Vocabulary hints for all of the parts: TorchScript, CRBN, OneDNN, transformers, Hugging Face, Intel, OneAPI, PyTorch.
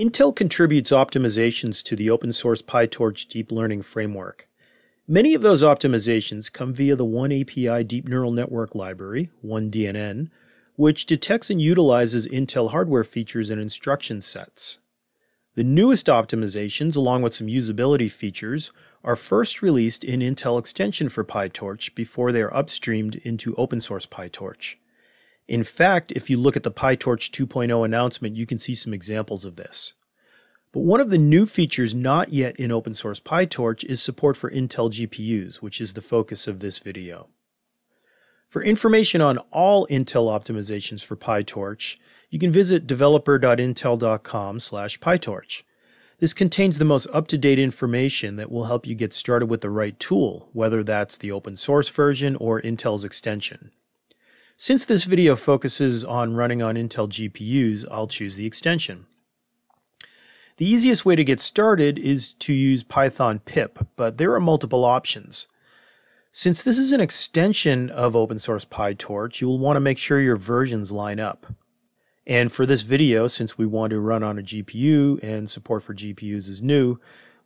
Intel contributes optimizations to the open source PyTorch deep learning framework. Many of those optimizations come via the OneAPI Deep Neural Network Library, OneDNN, which detects and utilizes Intel hardware features and instruction sets. The newest optimizations, along with some usability features, are first released in Intel Extension for PyTorch before they are upstreamed into open source PyTorch. In fact, if you look at the PyTorch 2.0 announcement, you can see some examples of this. But one of the new features not yet in open source PyTorch is support for Intel GPUs, which is the focus of this video. For information on all Intel optimizations for PyTorch, you can visit developer.intel.com/PyTorch. This contains the most up-to-date information that will help you get started with the right tool, whether that's the open source version or Intel's extension. Since this video focuses on running on Intel GPUs, I'll choose the extension. The easiest way to get started is to use Python pip, but there are multiple options. Since this is an extension of open source PyTorch, you will want to make sure your versions line up. And for this video, since we want to run on a GPU and support for GPUs is new,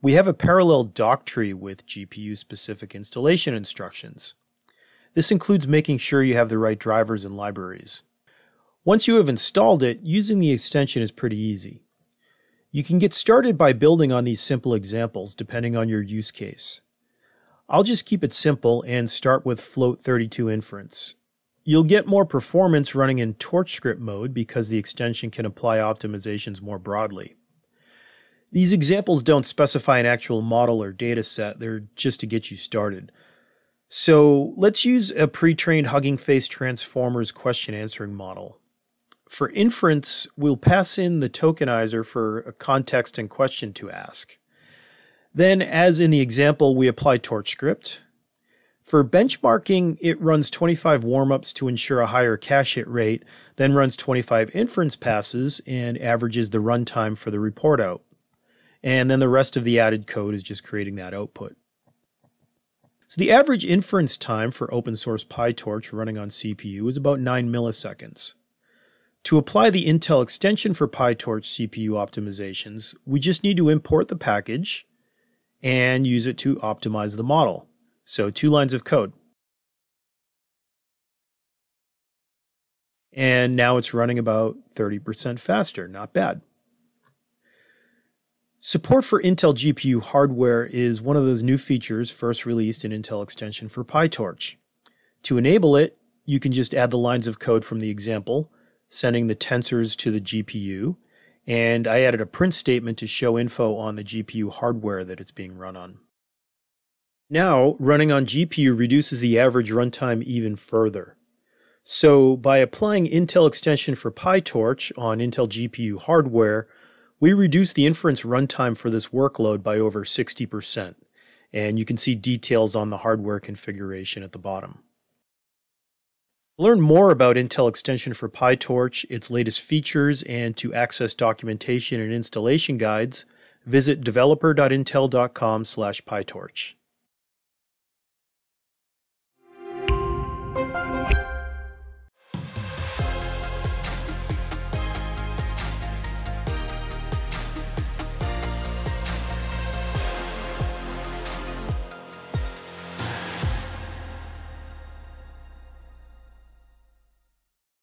we have a parallel doc tree with GPU-specific installation instructions. This includes making sure you have the right drivers and libraries. Once you have installed it, using the extension is pretty easy. You can get started by building on these simple examples depending on your use case. I'll just keep it simple and start with float 32 inference. You'll get more performance running in TorchScript mode because the extension can apply optimizations more broadly. These examples don't specify an actual model or data set, they're just to get you started. So let's use a pre-trained Hugging Face transformers question answering model. For inference, we'll pass in the tokenizer for a context and question to ask. Then, as in the example, we apply TorchScript. For benchmarking, it runs 25 warmups to ensure a higher cache hit rate, then runs 25 inference passes and averages the runtime for the report out. And then the rest of the added code is just creating that output. So the average inference time for open source PyTorch running on CPU is about 9 milliseconds. To apply the Intel extension for PyTorch CPU optimizations, we just need to import the package and use it to optimize the model. So 2 lines of code. And now it's running about 30% faster, not bad. Support for Intel GPU hardware is one of those new features first released in Intel Extension for PyTorch. To enable it, you can just add the lines of code from the example, sending the tensors to the GPU, and I added a print statement to show info on the GPU hardware that it's being run on. Now, running on GPU reduces the average runtime even further. So, by applying Intel extension for PyTorch on Intel GPU hardware, we reduce the inference runtime for this workload by over 60%, and you can see details on the hardware configuration at the bottom. Learn more about Intel extension for PyTorch, its latest features, and to access documentation and installation guides, visit developer.intel.com/PyTorch.